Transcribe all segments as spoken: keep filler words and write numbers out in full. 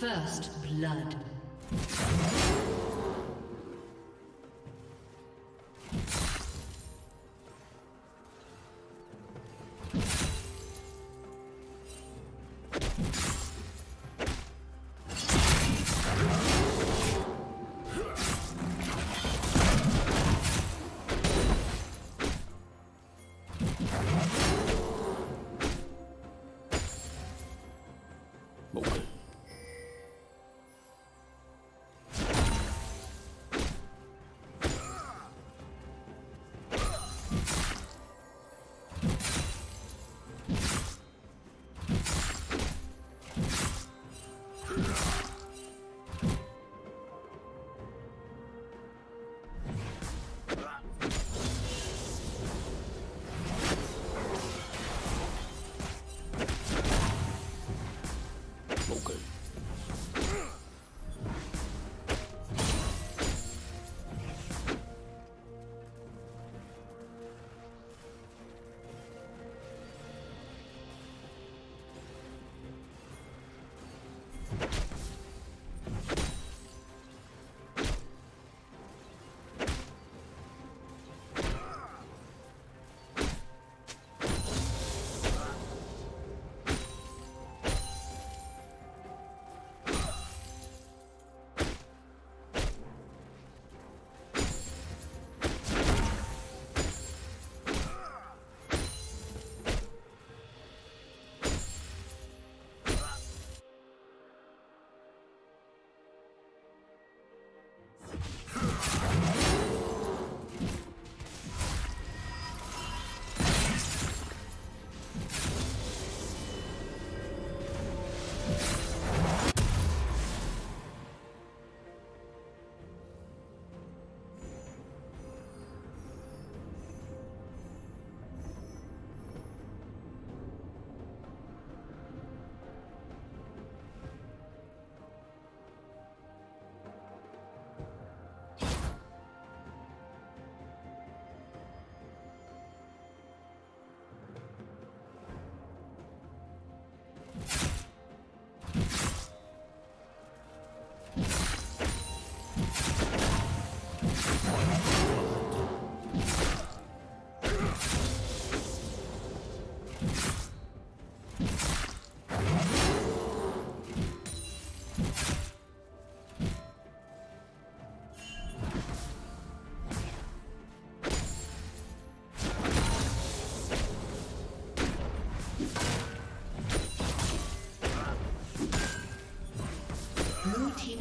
First blood.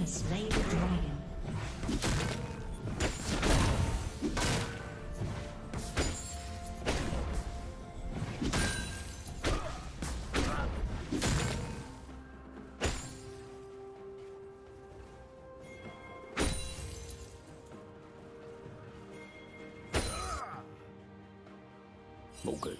Slay the dragon. Okay.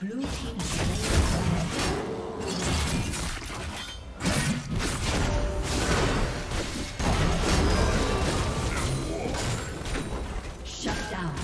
Blue team shut down.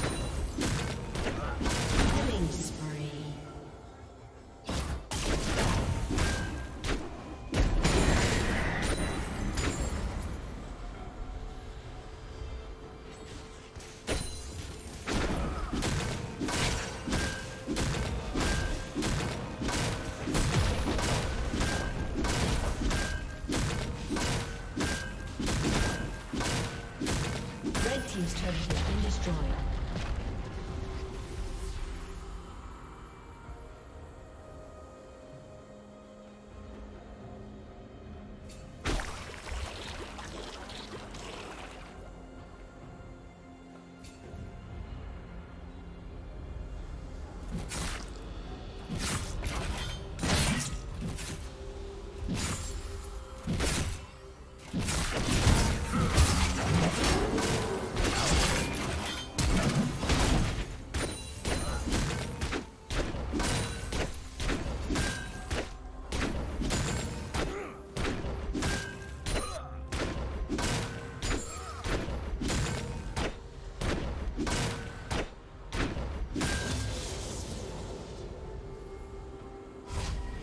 Killing spree.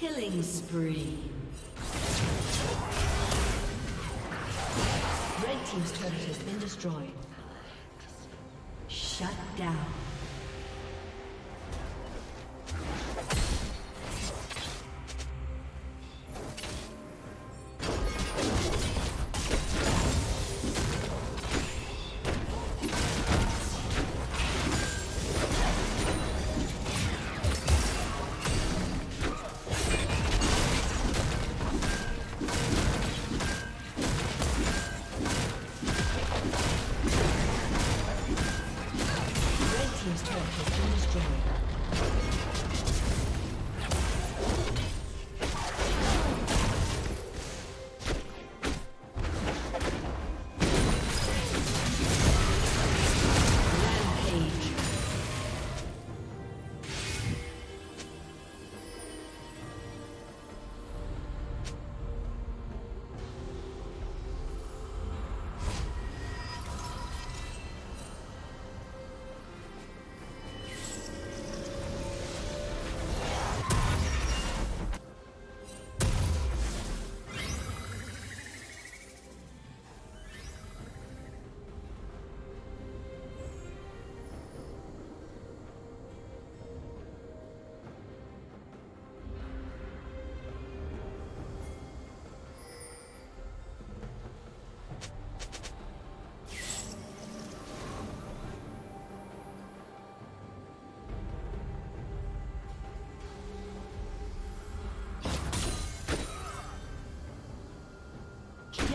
Killing spree. Red team's turret has been destroyed. Shut down.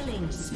Thanks.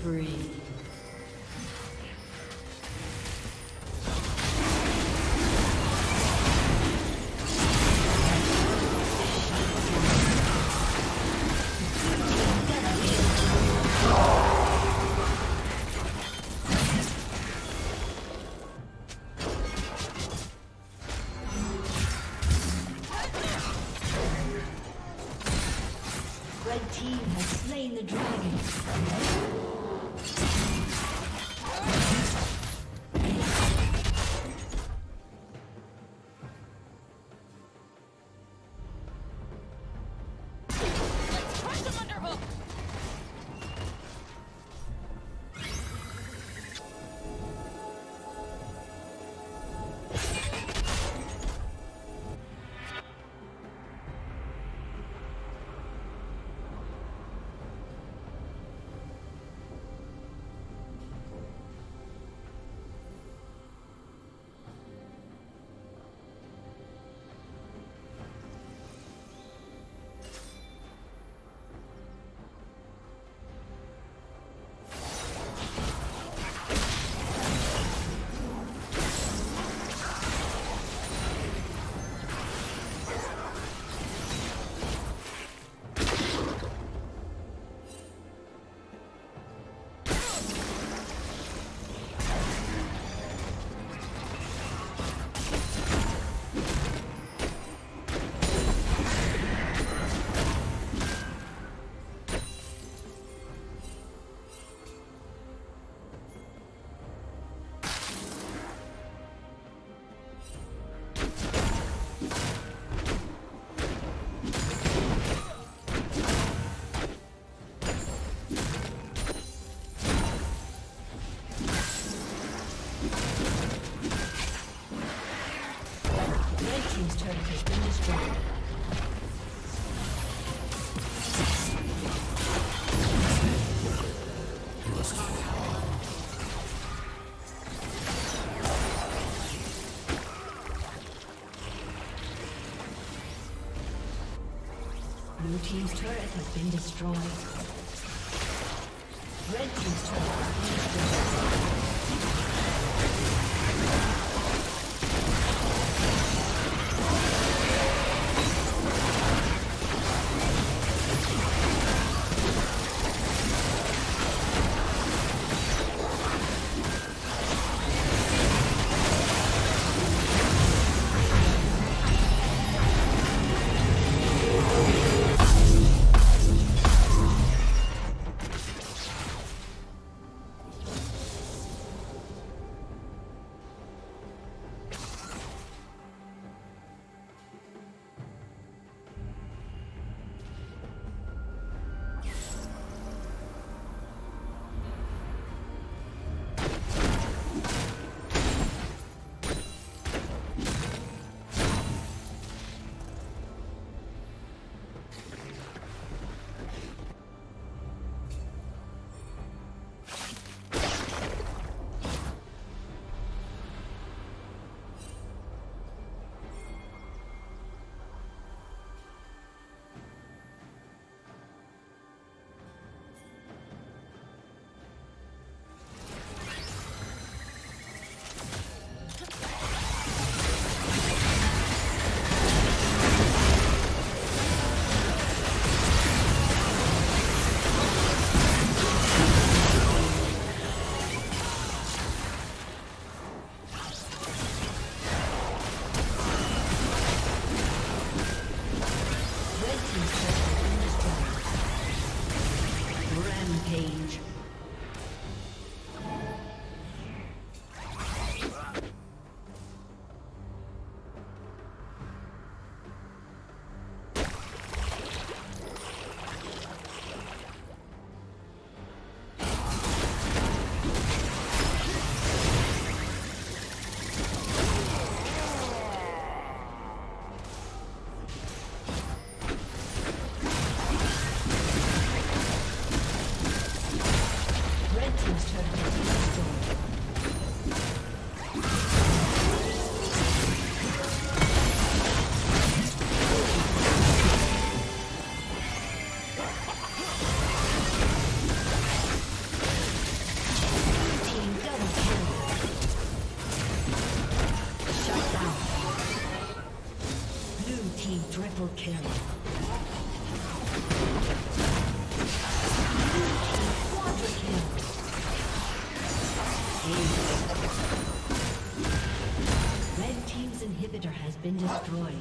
spree. Blue team's turret has been destroyed. Red team's turret has been destroyed. team triple kill. Red team's inhibitor has been destroyed.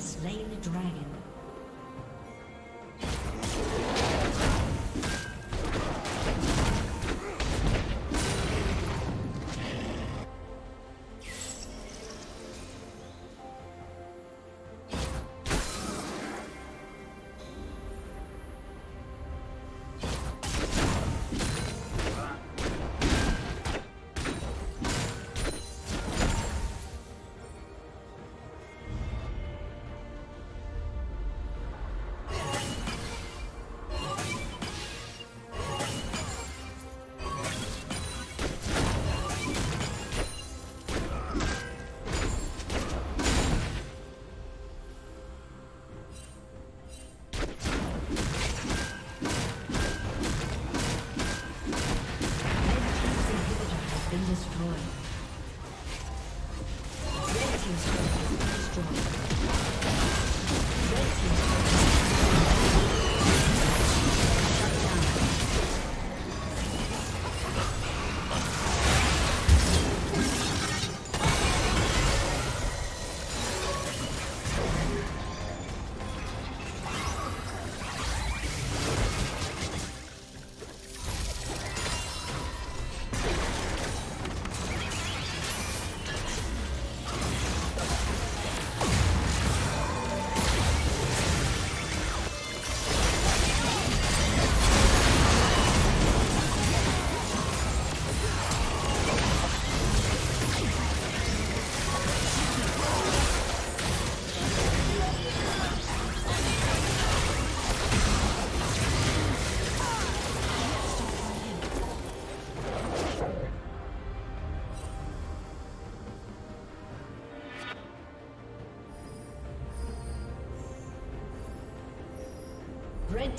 Slain the dragon. Red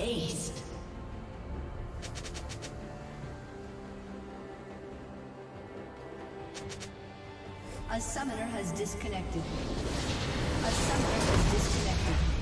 Ace. A summoner has disconnected. A summoner has disconnected.